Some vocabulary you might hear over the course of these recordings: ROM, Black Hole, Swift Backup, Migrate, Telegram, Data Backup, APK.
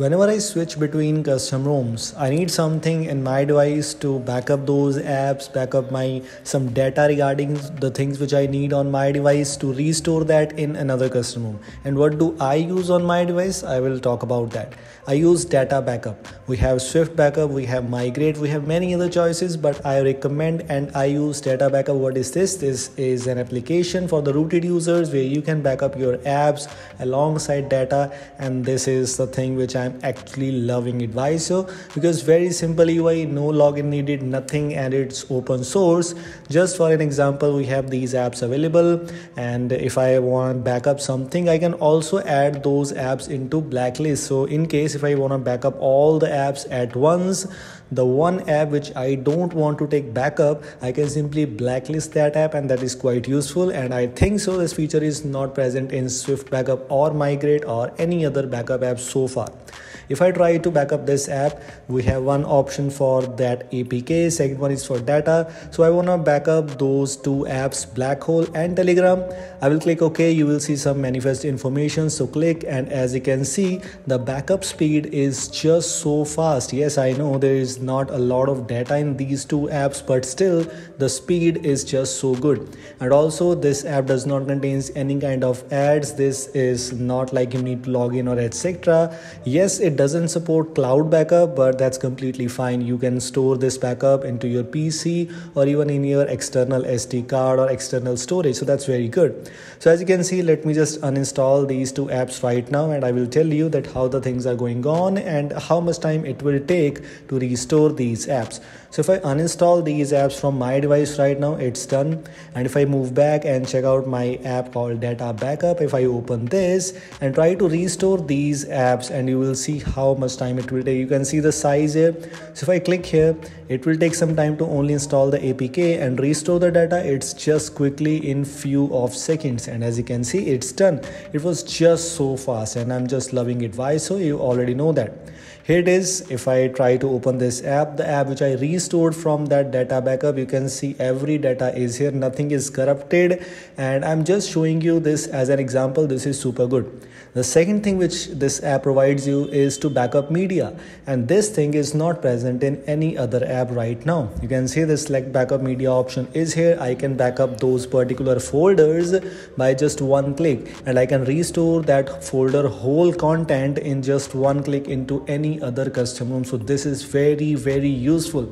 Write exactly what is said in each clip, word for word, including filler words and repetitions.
Whenever I switch between custom ROMs, I need something in my device to back up those apps, back up my some data regarding the things which I need on my device to restore that in another custom ROM. And what do I use on my device? I will talk about that. I use Data Backup. We have Swift Backup, we have Migrate, we have many other choices, but I recommend and I use Data Backup. What is this? This is an application for the rooted users where you can back up your apps alongside data, and this is the thing which I'm actually loving it. Why so? Because very simple U I, no login needed, nothing, and it's open source. Just for an example, we have these apps available, and if I want to back up something, I can also add those apps into blacklist. So in case if I want to back up all the apps at once, the one app which I don't want to take backup, I can simply blacklist that app, and that is quite useful. And I think so this feature is not present in Swift Backup or Migrate or any other backup app so far. If I try to back up this app, we have one option for that A P K, second one is for data. So I want to back up those two apps, Black Hole and Telegram. I will click OK. You will see some manifest information. So click, and as you can see, the backup speed is just so fast. Yes, I know there is not a lot of data in these two apps, but still the speed is just so good. And also this app does not contain any kind of ads. This is not like you need to log in or etc. Yes, it doesn't support cloud backup, but that's completely fine. You can store this backup into your P C or even in your external S D card or external storage, so that's very good. So as you can see, let me just uninstall these two apps right now, and I will tell you that how the things are going on and how much time it will take to restore store these apps. So if I uninstall these apps from my device right now, it's done. And if I move back and check out my app called Data Backup, if I open this and try to restore these apps, and you will see how much time it will take. You can see the size here. So if I click here, it will take some time to only install the A P K and restore the data. It's just quickly in few of seconds. And as you can see, it's done. It was just so fast, and I'm just loving it. Why so? You already know that. Here it is. If I try to open this app, the app which I restored stored from that data backup, you can see every data is here, nothing is corrupted, and I'm just showing you this as an example. This is super good. The second thing which this app provides you is to backup media, and this thing is not present in any other app right now. You can see the select backup media option is here. I can back up those particular folders by just one click, and I can restore that folder whole content in just one click into any other custom ROM. So this is very very useful.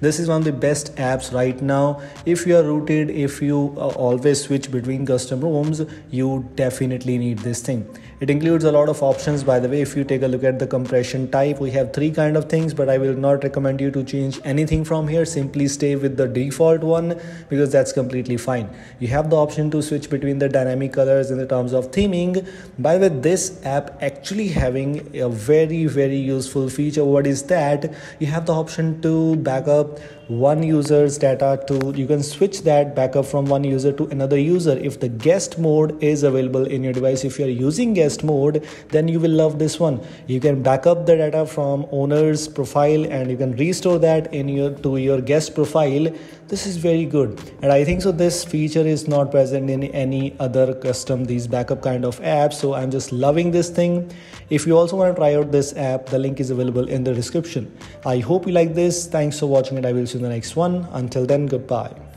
This is one of the best apps right now. If you are rooted, if you uh, always switch between custom ROMs, you definitely need this thing. It includes a lot of options, by the way. If you take a look at the compression type, we have three kind of things, but I will not recommend you to change anything from here. Simply stay with the default one, because that's completely fine. You have the option to switch between the dynamic colors in the terms of theming. By the way, this app actually having a very very useful feature. What is that? You have the option to backup one user's data to, you can switch that backup from one user to another user if the guest mode is available in your device. If you are using guest mode, then you will love this one. You can back up the data from owner's profile, and you can restore that in your to your guest profile. This is very good, and I think so this feature is not present in any other custom these backup kind of apps. So I'm just loving this thing. If you also want to try out this app, the link is available in the description. I hope you like this. Thanks for watching, and I will see the next one. Until then, goodbye.